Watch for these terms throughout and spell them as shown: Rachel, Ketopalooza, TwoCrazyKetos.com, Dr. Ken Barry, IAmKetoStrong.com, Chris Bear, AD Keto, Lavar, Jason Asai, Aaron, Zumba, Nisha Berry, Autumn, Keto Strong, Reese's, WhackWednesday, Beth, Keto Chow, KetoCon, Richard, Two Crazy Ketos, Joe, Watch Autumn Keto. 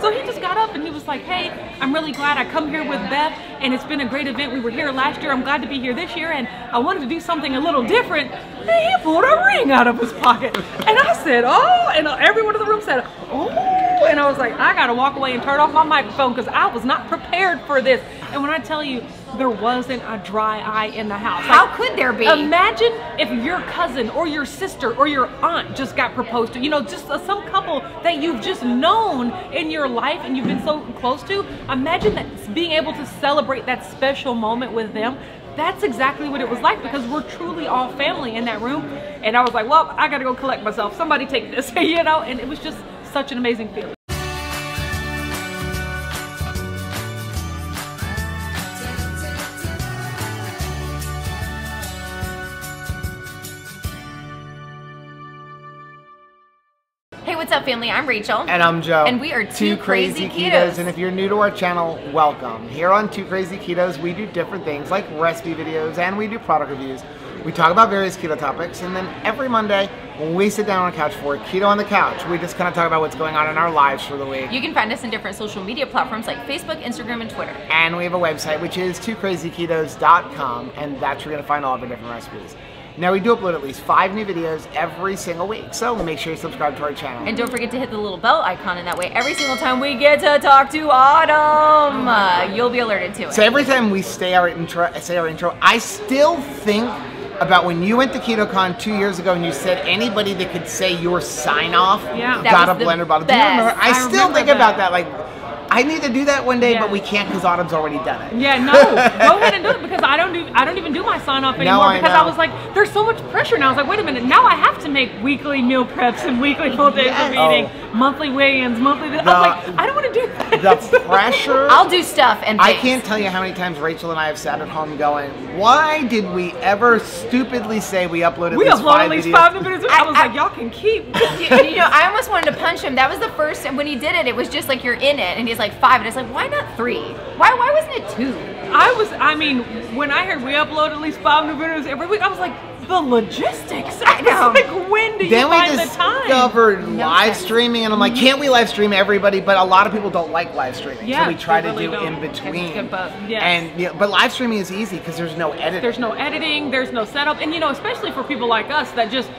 So he just got up and he was like, hey, I'm really glad I come here with Beth, and it's been a great event. We were here last year. I'm glad to be here this year, and I wanted to do something a little different. And he pulled a ring out of his pocket. And I said, oh, and everyone in the room said, oh, and I was like, I gotta walk away and turn off my microphone because I was not prepared for this. And when I tell you, there wasn't a dry eye in the house. Like, how could there be? Imagine if your cousin or your sister or your aunt just got proposed to, you know, just some couple that you've just known in your life and you've been so close to. Imagine that, being able to celebrate that special moment with them. That's exactly what it was like, because we're truly all family in that room. And I was like, well, I gotta go collect myself. Somebody take this, you know? And it was just such an amazing feeling. What's up, family? I'm Rachel. And I'm Joe. And we are Two Crazy Ketos. And if you're new to our channel, welcome. Here on Two Crazy Ketos, we do different things like recipe videos, and we do product reviews. We talk about various keto topics, and then every Monday, when we sit down on the couch for Keto on the Couch, we just kind of talk about what's going on in our lives for the week. You can find us in different social media platforms like Facebook, Instagram, and Twitter. And we have a website, which is TwoCrazyKetos.com, and that's where you're going to find all of our different recipes. Now, we do upload at least 5 new videos every single week, so make sure you subscribe to our channel. And don't forget to hit the little bell icon, and that way every single time we get to talk to Autumn, you'll be alerted to it. So every time we say our intro, I still think about when you went to KetoCon 2 years ago and you said anybody that could say your sign-off got a blender bottle. Do you remember? I still think about that. Like, I need to do that one day, but we can't because Autumn's already done it. Yeah, no, go ahead and do it, because I don't even do my sign-off anymore because I was like, there's so much pressure now. I was like, wait a minute, now I have to make weekly meal preps and weekly full days of eating, monthly weigh-ins, monthly. I was like, I don't want to do that. The pressure. I'll do stuff and things. I can't tell you how many times Rachel and I have sat at home going, why did we ever stupidly say we uploaded? We uploaded at least 5 minutes. I was like, y'all can keep. You know, I almost wanted to punch him. That was the first, and when he did it, it was just like you're in it, and he's like, 5, and it's like, why not 3? Why wasn't it 2? I mean, when I heard we upload at least 5 new videos every week, I was like, the logistics. I know. Like, when do you find the time? Then we discovered live streaming, and I'm like, can't we live stream everybody? But a lot of people don't like live streaming, so we try to do in between. But live streaming is easy because there's no editing. There's no editing. There's no setup, and you know, especially for people like us that just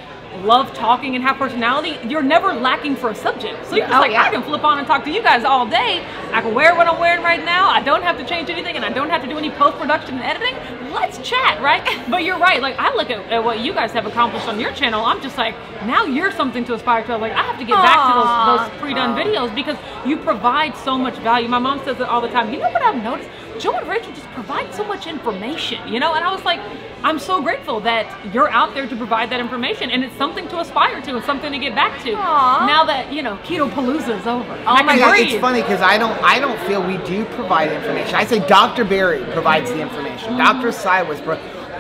love talking and have personality, you're never lacking for a subject. So you're just I can flip on and talk to you guys all day. I can wear what I'm wearing right now. I don't have to change anything, and I don't have to do any post-production and editing. Let's chat, right? But you're right. Like, I look at what you guys have accomplished on your channel. I'm just like, now you're something to aspire to. Like, I have to get back to those pre-done videos, because you provide so much value. My mom says it all the time. You know what I've noticed? Joe and Rachel just provide so much information, you know? And I was like, I'm so grateful that you're out there to provide that information, and it's something to aspire to and something to get back to. Aww. Now that, you know, Ketopalooza is over. Oh my God, it's funny because I don't feel we do provide information. I say Dr. Barry provides the information. Dr. Sy was,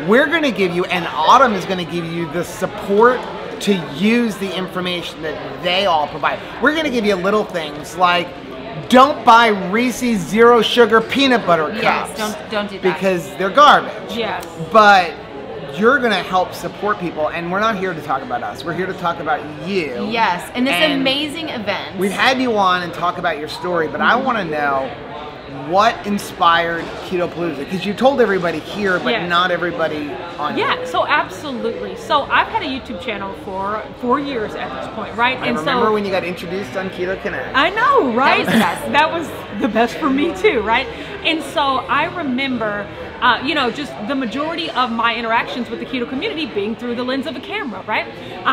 we're going to give you, and Autumn is going to give you the support to use the information that they all provide. We're going to give you little things like, don't buy Reese's zero sugar peanut butter cups. Yes, don't do that. Because they're garbage. Yes. But you're going to help support people, and we're not here to talk about us. We're here to talk about you. Yes, and this amazing event. We've had you on and talk about your story, but I want to know what inspired Ketopalooza, because you told everybody here, but not everybody on here. So absolutely. So I've had a YouTube channel for 4 years at this point, right? I remember when you got introduced on Keto Connect. I know, right? That was the best for me too, right? And so I remember, you know, just the majority of my interactions with the keto community being through the lens of a camera, right?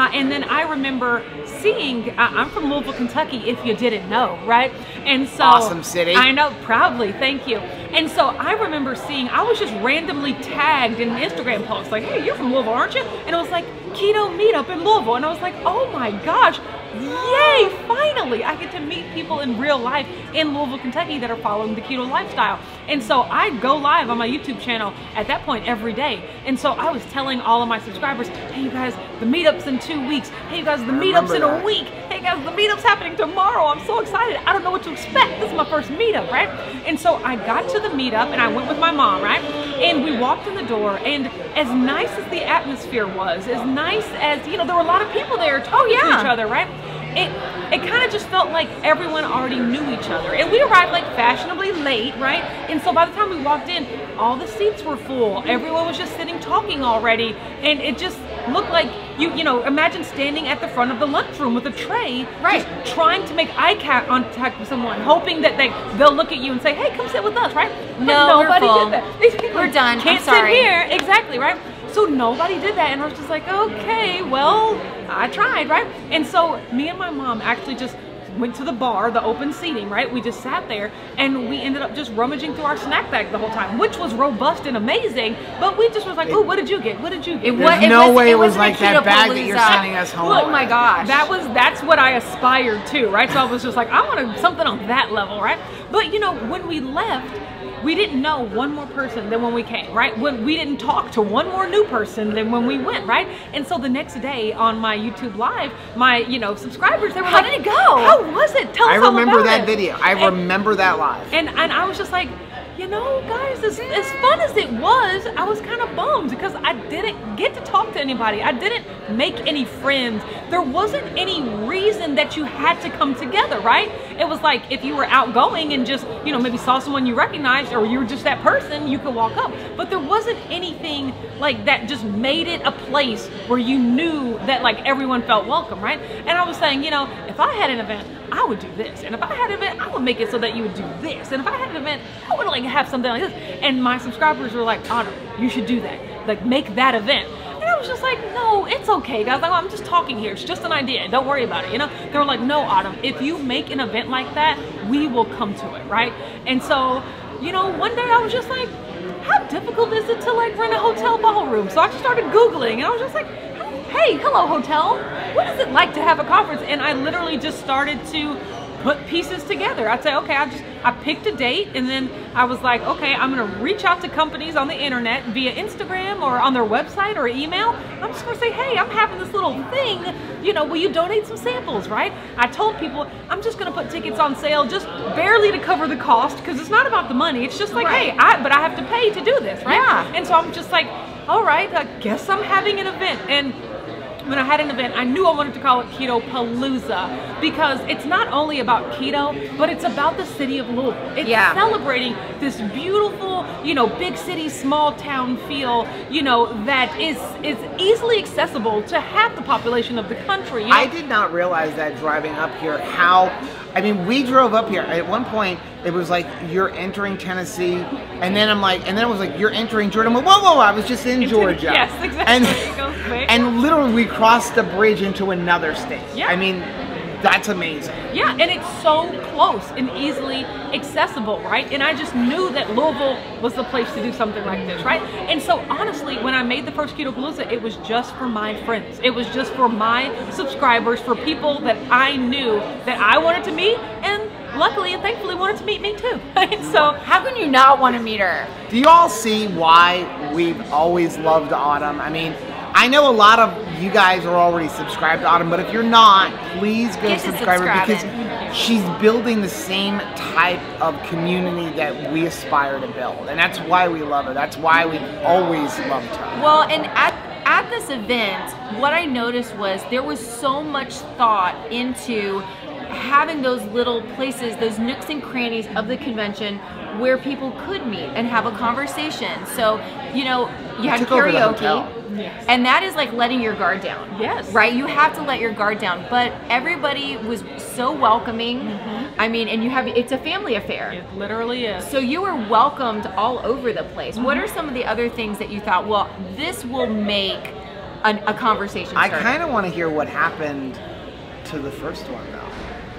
And then I remember seeing, I'm from Louisville, Kentucky, if you didn't know, right? And so, awesome city. I know, proudly, thank you. And so I remember seeing, I was just randomly tagged in an Instagram post, like, hey, you're from Louisville, aren't you? And it was like, keto meetup in Louisville. And I was like, oh my gosh, yay, finally, I get to meet people in real life in Louisville, Kentucky that are following the keto lifestyle. And so I go live on my YouTube channel at that point every day. And so I was telling all of my subscribers, hey, you guys, the meetup's in 2 weeks. Hey, you guys, the meetup's in a week. Hey, guys, the meetup's happening tomorrow. I'm so excited. I don't know what to expect. This is my first meetup, right? And so I got to the meetup, and I went with my mom, right? And we walked in the door, and as nice as the atmosphere was, as nice as, you know, there were a lot of people there talking to each other, right? it kind of just felt like everyone already knew each other. And we arrived like fashionably late, right? And so by the time we walked in, all the seats were full. Everyone was just sitting talking already. And it just looked like, you know, imagine standing at the front of the lunchroom with a tray, right, just trying to make eye contact with someone, hoping that they'll look at you and say, hey, come sit with us, right? No, nobody did that. These people we're done. Can't I'm sorry. Sit here. Exactly, right? So nobody did that, and I was just like, okay, well, I tried, right? And so me and my mom actually just went to the bar, the open seating, right? We just sat there, and we ended up just rummaging through our snack bag the whole time, which was robust and amazing, but we just was like, oh, what did you get? What did you get? There's no way it was like that bag that you're sending us home. Oh my gosh. That's what I aspired to, right? So I was just like, I want something on that level, right? But, you know, when we left, we didn't know one more person than when we came, right? When we didn't talk to one more new person than when we went, right? And so the next day on my YouTube live, my, you know, subscribers, they were like, how did it go? How was it? Tell us all about it. I remember that video. I remember that live. And I was just like, you know, guys, as fun as it was, I was kind of bummed because I didn't get to talk to anybody. I didn't make any friends. There wasn't any reason that you had to come together, right? It was like if you were outgoing and just, you know, maybe saw someone you recognized or you were just that person, you could walk up. But there wasn't anything like that just made it a place where you knew that like everyone felt welcome, right? And I was saying, you know, if I had an event, I would do this. And if I had an event, I would make it so that you would do this. And if I had an event, I would like have something like this. And my subscribers were like, Autumn, you should do that. Like, make that event. And I was just like, no, it's okay, guys. Like, well, I'm just talking here. It's just an idea. Don't worry about it, you know? They were like, no, Autumn, if you make an event like that, we will come to it, right? And so, you know, one day I was just like, how difficult is it to, like, run a hotel ballroom? So I just started Googling, and I was just like, hey, hello, hotel. What is it like to have a conference? And I literally just started to put pieces together. I'd say, okay, I picked a date, and then I was like, okay, I'm gonna reach out to companies on the internet via Instagram or on their website or email. I'm just gonna say, hey, I'm having this little thing, you know, will you donate some samples, right? I told people, I'm just gonna put tickets on sale just barely to cover the cost, because it's not about the money, it's just like, right, hey, but I have to pay to do this, right? Yeah. And so I'm just like, all right, I guess I'm having an event. And when I had an event, I knew I wanted to call it Ketopalooza, because it's not only about keto, but it's about the city of Louisville. It's celebrating this beautiful, you know, big city, small town feel, you know, that is easily accessible to half the population of the country. You know? I did not realize that driving up here, how, I mean, we drove up here. At one point, it was like, you're entering Tennessee, and then I'm like, and then it was like, you're entering Jordan. Whoa, whoa, I was just in Georgia. Yes, exactly. And literally, we crossed the bridge into another state. Yeah. I mean, that's amazing. Yeah, and it's so close and easily accessible, right? And I just knew that Louisville was the place to do something like this, right? And so honestly, when I made the first Ketopalooza, it was just for my friends. It was just for my subscribers, for people that I knew that I wanted to meet, and luckily and thankfully wanted to meet me too. And so how can you not want to meet her? Do you all see why we've always loved Autumn? I mean, I know a lot of you guys are already subscribed to Autumn, but if you're not, please go subscribe her, because she's building the same type of community that we aspire to build. And that's why we love her. That's why we always loved her. Well, and at this event, what I noticed was there was so much thought into having those little places, those nooks and crannies of the convention where people could meet and have a conversation. So, you know, you had karaoke. Yes. And that is like letting your guard down. Yes. Right? You have to let your guard down. But everybody was so welcoming. Mm-hmm. I mean, and you have, it's a family affair. It literally is. So you were welcomed all over the place. Mm-hmm. What are some of the other things that you thought, well, this will make a conversation starter? I kind of want to hear what happened to the first one, though.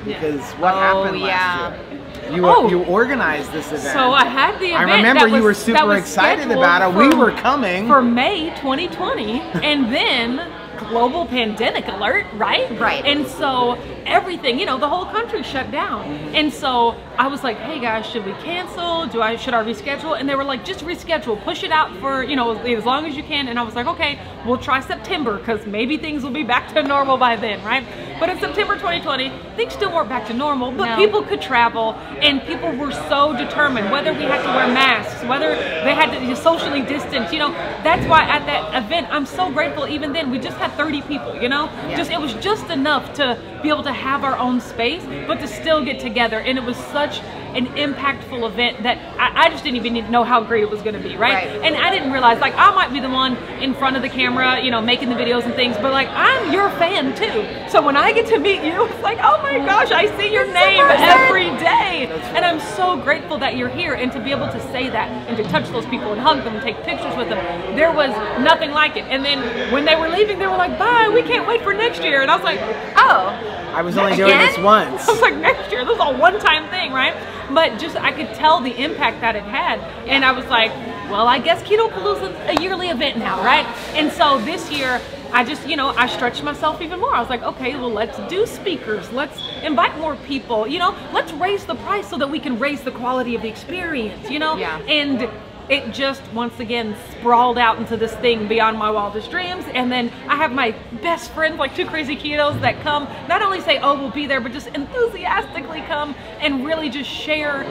Because what happened last year? You organized this event. So I had the event. I remember you were super excited about it. We were coming. For May 2020. And then global pandemic alert, right? Right. And so everything, you know, the whole country shut down. Mm-hmm. And so I was like, hey guys, should we cancel? Should I reschedule? And they were like, just reschedule, push it out for, you know, as long as you can. And I was like, okay, we'll try September, because maybe things will be back to normal by then, right? But in September 2020, things still weren't back to normal, but people could travel, and people were so determined, whether we had to wear masks, whether they had to socially distance, you know. That's why at that event, I'm so grateful even then, we just had 30 people, you know? Just, it was just enough to be able to have our own space, but to still get together. And it was such an impactful event that I just didn't even know how great it was going to be, right? And I didn't realize, like, I might be the one in front of the camera, you know, making the videos and things, but like, I'm your fan too. So when I get to meet you, it's like, oh my gosh, I see your name every day. And I'm so grateful that you're here, and to be able to say that and to touch those people and hug them and take pictures with them, there was nothing like it. And then when they were leaving, they were like, bye, we can't wait for next year. And I was like, oh. I was only doing this once. I was like, next year, this is a one-time thing, right? But just, I could tell the impact that it had. And I was like, well, I guess Ketopalooza is a yearly event now, right? And so this year, I just, you know, I stretched myself even more. I was like, okay, well, let's do speakers. Let's invite more people, you know? Let's raise the price so that we can raise the quality of the experience, you know? Yeah. And it just, once again, sprawled out into this thing beyond my wildest dreams. And then I have my best friends, like Two Crazy Ketos, that come, not only say, oh, we'll be there, but just enthusiastically come and really just share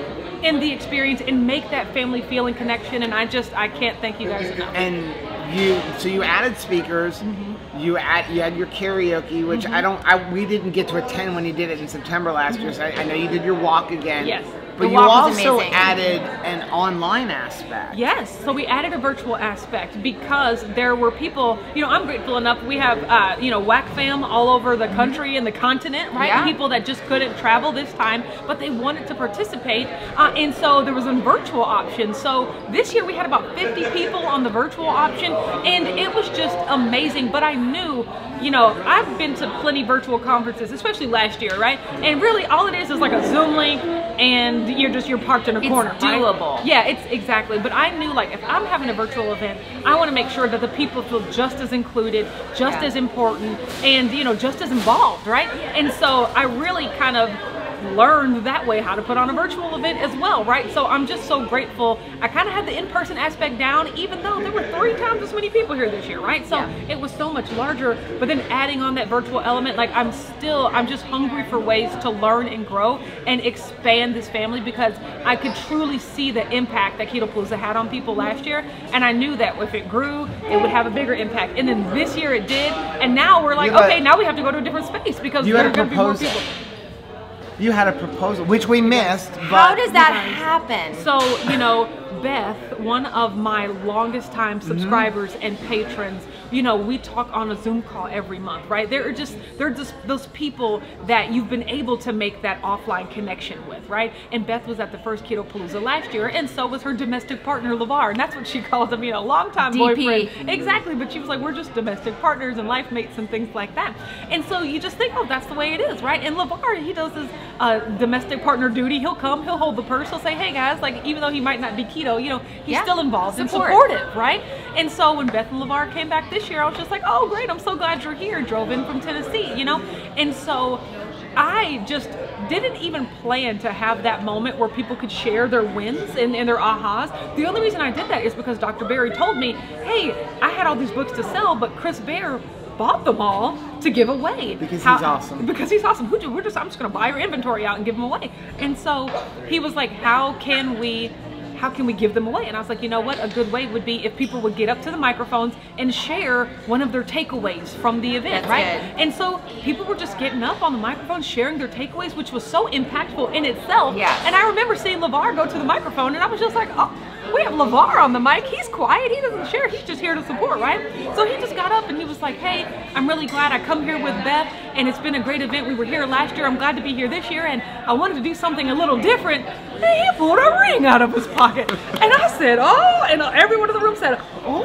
in the experience and make that family feel and connection. And I just, I can't thank you guys enough. And you, so you added speakers. Mm-hmm. You had your karaoke, which mm-hmm. we didn't get to attend when you did it in September last mm-hmm. year. So I know you did your walk again. Yes. But you also added an online aspect. Yes, so we added a virtual aspect because there were people, you know, I'm grateful enough, we have, you know, WAC fam all over the country and the continent, right? Yeah. People that just couldn't travel this time, but they wanted to participate. And so there was a virtual option. So this year we had about 50 people on the virtual option, and it was just amazing. But I knew, you know, I've been to plenty virtual conferences, especially last year, right? And really all it is like a Zoom link, and you're parked in a corner. It's doable. Right? Yeah, it's exactly. But I knew, like, if I'm having a virtual event, I want to make sure that the people feel just as included, just as important, and, you know, just as involved, right? And so I really kind of learned that way how to put on a virtual event as well, right? So I'm just so grateful. I kind of had the in-person aspect down, even though there were 3 times as many people here this year, right? So it was so much larger, but then adding on that virtual element, like, I'm just hungry for ways to learn and grow and expand this family, because I could truly see the impact that Ketopalooza had on people last year, and I knew that if it grew, it would have a bigger impact. And then this year it did, and now we're like, okay, now we have to go to a different space because there are going to be more people. You had a proposal, which we missed. But how does that happen? So, you know, Beth, one of my longest time subscribers and patrons, you know, we talk on a Zoom call every month, right? They're just those people that you've been able to make that offline connection with, right? And Beth was at the first Ketopalooza last year, and so was her domestic partner, Lavar, and that's what she calls him, you know, longtime boyfriend. Exactly, but she was like, we're just domestic partners and life mates and things like that. And so you just think, oh, that's the way it is, right? And Lavar, he does his domestic partner duty. He'll come, he'll hold the purse, he'll say, hey guys, like, even though he might not be keto, you know, he's still involved and supportive, right? And so when Beth and Lavar came back this year, I was just like, oh great, I'm so glad you're here. Drove in from Tennessee, you know? And so I just didn't even plan to have that moment where people could share their wins and their ahas. The only reason I did that is because Dr. Barry told me, hey, I had all these books to sell, but Chris Bear bought them all to give away because he's awesome. Because he's awesome. I'm just gonna buy your inventory out and give them away. And so he was like, how can we give them away? And I was like, you know what? A good way would be if people would get up to the microphones and share one of their takeaways from the event, right? And so people were just getting up on the microphone, sharing their takeaways, which was so impactful in itself. And I remember seeing Lavar go to the microphone, and I was just like, oh, we have Lavar on the mic. He's quiet. He doesn't share. He's just here to support, right? So he just got up and he was like, hey, I'm really glad I come here with Beth, and it's been a great event. We were here last year. I'm glad to be here this year, and I wanted to do something a little different. And he pulled a ring out of his pocket. And I said, oh, and everyone in the room said, oh,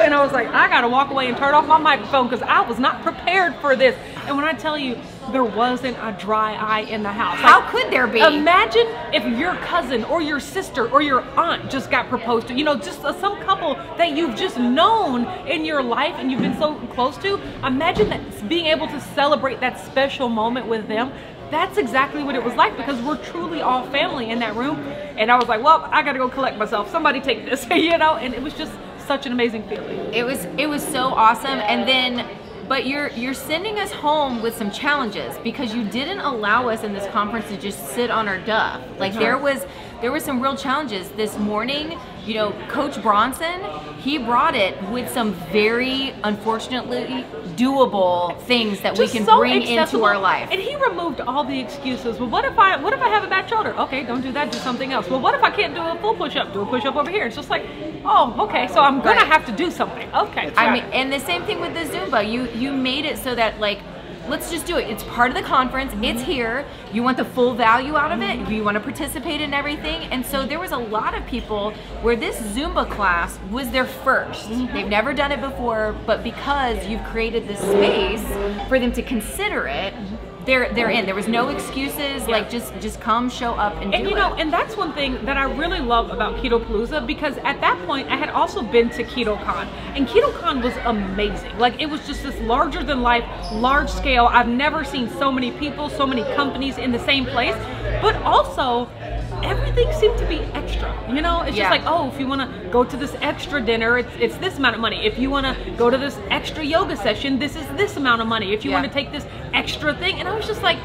and I was like, I gotta walk away and turn off my microphone because I was not prepared for this. And when I tell you, there wasn't a dry eye in the house. Like, how could there be? Imagine if your cousin or your sister or your aunt just got proposed to, you know, just some couple that you've just known in your life and you've been so close to. Imagine that, being able to celebrate that special moment with them. That's exactly what it was like, because we're truly all family in that room. And I was like, well, I gotta go collect myself. Somebody take this, you know? And it was just such an amazing feeling. It was so awesome. And then, but you're sending us home with some challenges, because you didn't allow us in this conference to just sit on our duff. Like, there was there were some real challenges this morning. You know, Coach Bronson, he brought it with some very, unfortunately, doable things that we can bring into our life. And he removed all the excuses. Well, what if I have a bad shoulder? Okay, don't do that, do something else. Well, what if I can't do a full push-up? Do a push-up over here. It's just like, oh, okay, so I'm gonna have to do something. Okay. That's right. I mean, and the same thing with the Zumba. You made it so that, like, let's just do it. It's part of the conference. It's here. You want the full value out of it. You want to participate in everything. And so there was a lot of people where this Zumba class was their first. They've never done it before, but because you've created this space for them to consider it, they're in. There was no excuses. Like just come, show up, and do it. And you know, and that's one thing that I really love about Ketopalooza, because at that point I had also been to KetoCon, and KetoCon was amazing. Like, it was just this larger than life, large scale. I've never seen so many people, so many companies in the same place, but also everything seemed to be extra. You know, it's just like, oh, if you want to go to this extra dinner, it's this amount of money. If you want to go to this extra yoga session, this is this amount of money. If you want to take this extra thing, and I was just like,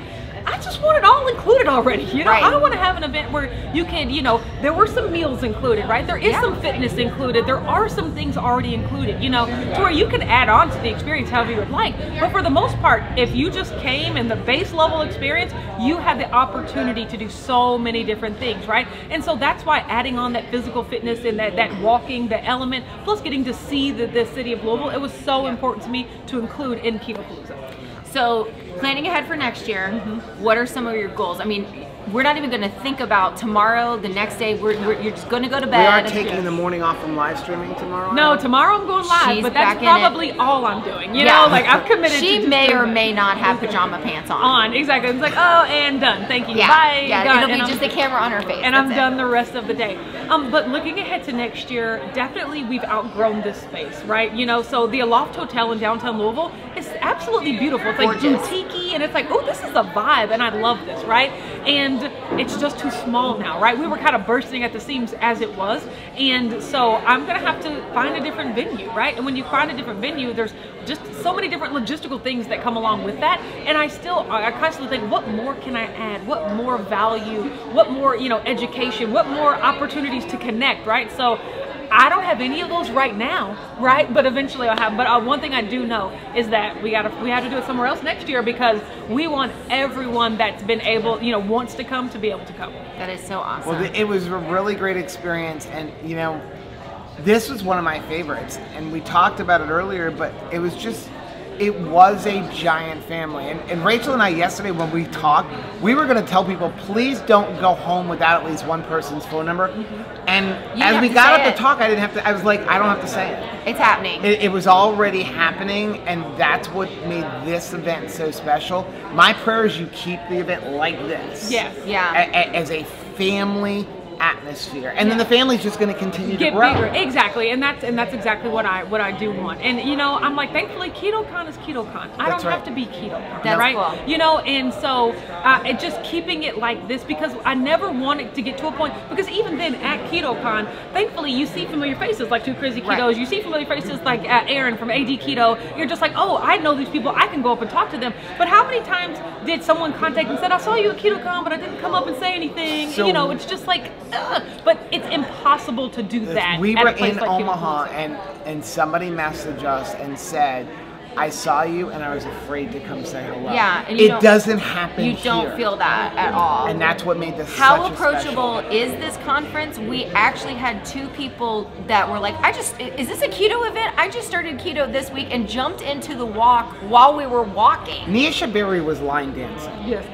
I just want it all included already, you know? I don't want to have an event where you can, you know, there were some meals included, right? There is some fitness included. There are some things already included, you know, to where you can add on to the experience however you would like. But for the most part, if you just came in the base level experience, you had the opportunity to do so many different things, right? And so that's why adding on that physical fitness and that walking, the element, plus getting to see the city of Louisville, it was so important to me to include in Ketopalooza. So, planning ahead for next year, what are some of your goals? I mean, we're not even going to think about tomorrow, the next day. You're just going to go to bed. We are taking the morning off from live streaming tomorrow. No, tomorrow I'm going live, but that's probably all I'm doing. You know, like, I've committed to. She may or may not have pajama pants on. Exactly. It's like, oh, and done. Thank you. Bye. Yeah, done. It'll be just the camera on her face. And I'm done the rest of the day. But looking ahead to next year, definitely we've outgrown this space, right? You know, so the Aloft Hotel in downtown Louisville is absolutely beautiful. It's like boutique-y, and it's like, oh, this is a vibe, and I love this, right? And it's just too small now, right? We were kind of bursting at the seams as it was, and so I'm gonna have to find a different venue, right? And when you find a different venue, there's just so many different logistical things that come along with that, and I constantly think, what more can I add? What more value? What more, you know, education? What more opportunities to connect, right? So I don't have any of those right now, right? But eventually I'll have. But one thing I do know is that we have to do it somewhere else next year, because we want everyone that's been able, you know, wants to come to be able to come. That is so awesome. Well, it was a really great experience, and you know, this was one of my favorites, and we talked about it earlier, but it was just, it was a giant family. And Rachel and I yesterday, when we talked, we were gonna tell people, please don't go home without at least one person's phone number. And as we got up to talk, I was like, I don't have to say it. It's happening. It was already happening, and that's what made this event so special. My prayer is you keep the event like this. Yes. Yeah. As a family atmosphere, and then the family's just going to continue to grow. Bigger. Exactly, and that's exactly what I do want. And you know, I'm like, thankfully, KetoCon is KetoCon. I don't have to be KetoCon, right? Cool. You know, and so it just keeping it like this, because I never wanted to get to a point, because even then at KetoCon, thankfully, you see familiar faces like Two Crazy Ketos, you see familiar faces like Aaron from AD Keto. You're just like, oh, I know these people. I can go up and talk to them. But how many times did someone contact and said, I saw you at KetoCon, but I didn't come up and say anything? So, you know, it's just like. But it's impossible to do that. We were in Omaha, and somebody messaged us and said, I saw you and I was afraid to come say hello. Yeah, and it doesn't happen. You don't feel that at all. And that's what made this such a special event. How approachable is this conference? We actually had two people that were like, is this a keto event? I just started keto this week and jumped into the walk while we were walking. Nisha Berry was line dancing. Yes.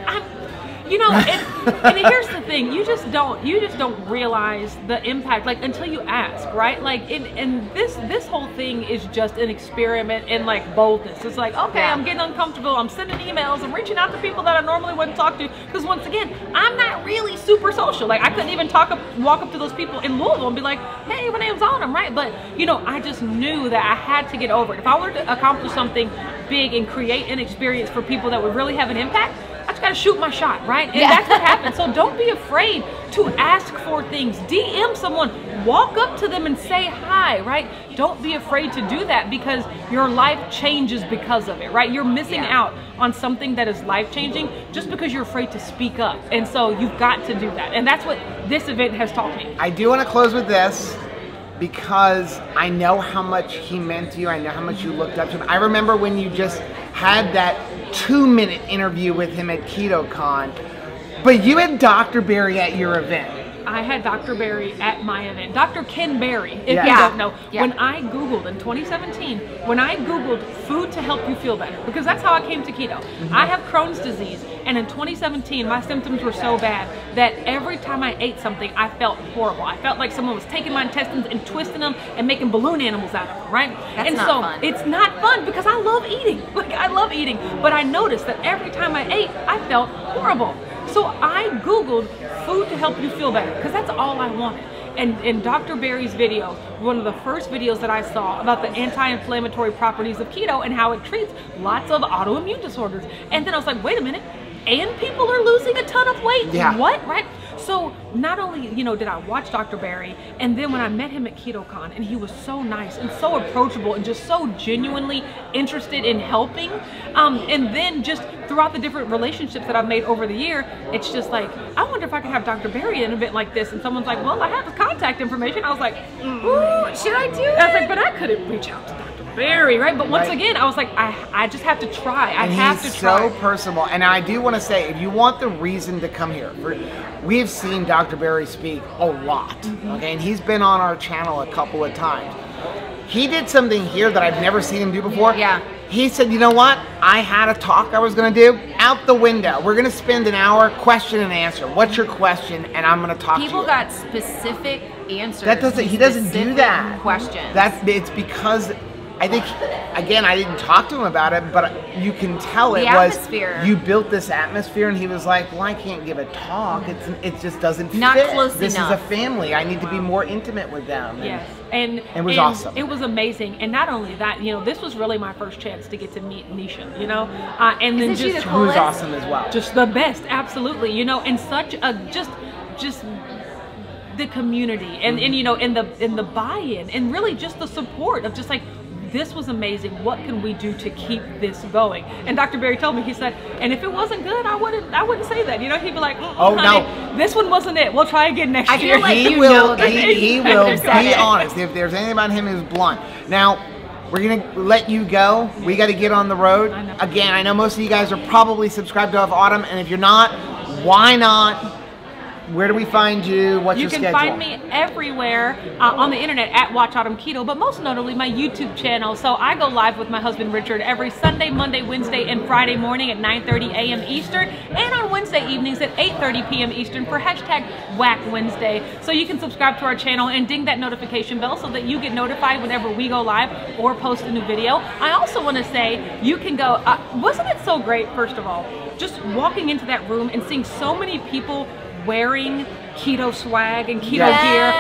You know, and here's the thing, you just don't realize the impact, like, until you ask, right? Like, and this whole thing is just an experiment in, like, boldness. It's like, okay, I'm getting uncomfortable, I'm sending emails, I'm reaching out to people that I normally wouldn't talk to, because once again, I'm not really super social. Like, I couldn't even walk up to those people in Louisville and be like, hey, my name's Autumn, right? But, you know, I just knew that I had to get over it. If I were to accomplish something big and create an experience for people that would really have an impact, got to shoot my shot, right? And that's what happens. So don't be afraid to ask for things. DM someone, walk up to them and say hi, right? Don't be afraid to do that, because your life changes because of it, right? You're missing out on something that is life-changing just because you're afraid to speak up. And so you've got to do that. And that's what this event has taught me. I do want to close with this, because I know how much he meant to you. I know how much you looked up to him. I remember when you just had that 2-minute interview with him at KetoCon, but you had Dr. Barry at your event. I had Dr. Barry at my event. Dr. Ken Barry, if you don't know. When I Googled in 2017, when I Googled food to help you feel better, because that's how I came to keto. I have Crohn's disease, and in 2017, my symptoms were so bad that every time I ate something, I felt horrible. I felt like someone was taking my intestines and twisting them and making balloon animals out of them, right? That's not fun. It's not fun, because I love eating. Like, I love eating, but I noticed that every time I ate, I felt horrible. So I Googled food to help you feel better, because that's all I wanted. And in Dr. Barry's video, one of the first videos that I saw about the anti-inflammatory properties of keto and how it treats lots of autoimmune disorders. And then I was like, wait a minute, and people are losing a ton of weight? What, right? So not only, you know, did I watch Dr. Barry, and then when I met him at KetoCon, and he was so nice and so approachable and just so genuinely interested in helping, and then just throughout the different relationships that I've made over the year, it's just like, I wonder if I could have Dr. Barry in an event like this. And someone's like, well, I have his contact information. I was like, ooh, should I do it? I was like, but I couldn't reach out to Dr. Barry, right? But once again, I was like, I just have to try. I have to try. So personal. And I do want to say, if you want the reason to come here, we've seen Dr. Barry speak a lot, okay? And he's been on our channel a couple of times. He did something here that I've never seen him do before. He said, you know what? I had a talk I was gonna do, out the window. We're gonna spend an hour, question and answer. What's your question? And I'm gonna talk to you. People got specific answers. He doesn't do that. It's because, I think, again, I didn't talk to him about it, but you can tell it was, you built this atmosphere, and he was like, well, I can't give a talk. It just doesn't fit. Not close enough. This is a family. I need to be more intimate with them. And it was awesome. It was amazing. And not only that, you know, this was really my first chance to get to meet Nisha, you know, and then just, who was awesome as well. Just the best. Absolutely. You know, and such a, just the community and, you know, in the buy-in and really just the support of just like, this was amazing. What can we do to keep this going? And Dr. Barry told me, he said, and if it wasn't good, I wouldn't say that. You know, he'd be like, oh no, this one wasn't it. We'll try again next year. Like he will be honest. If there's anything about him, he's blunt. Now, we're gonna let you go. We got to get on the road. Again, I know most of you guys are probably subscribed to Autumn, and if you're not, why not? Where do we find you? What's your schedule? You can find me everywhere on the internet at Watch Autumn Keto, but most notably my YouTube channel. So I go live with my husband Richard every Sunday, Monday, Wednesday, and Friday morning at 9:30 a.m. Eastern, and on Wednesday evenings at 8:30 p.m. Eastern for #WhackWednesday. So you can subscribe to our channel and ding that notification bell so that you get notified whenever we go live or post a new video. I also want to say you can go, wasn't it so great, first of all, just walking into that room and seeing so many people wearing keto swag and keto gear,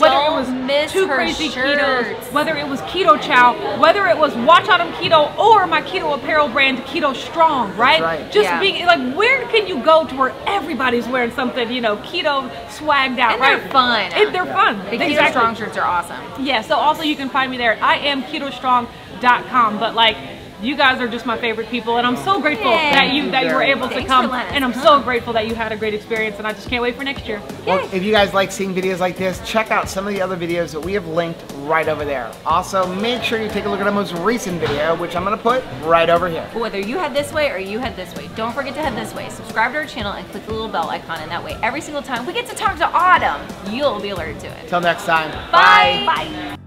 whether it was Two Crazy Ketos, whether it was Keto Chow, whether it was Watch Autumn Keto or my keto apparel brand Keto Strong, right? Being like, where can you go to where everybody's wearing something, you know, keto swagged out, and right? They're fun. They're fun. The Keto Strong shirts are awesome. Yeah, so also you can find me there at IAmKetoStrong.com, but like, you guys are just my favorite people, and I'm so grateful that you were able to come, and I'm so grateful that you had a great experience, and I just can't wait for next year. Well, if you guys like seeing videos like this, check out some of the other videos that we have linked right over there. Also, make sure you take a look at our most recent video, which I'm gonna put right over here. Whether you head this way or you head this way, don't forget to head this way. Subscribe to our channel and click the little bell icon, and that way every single time we get to talk to Autumn, you'll be alerted to it. Till next time. Bye. Bye.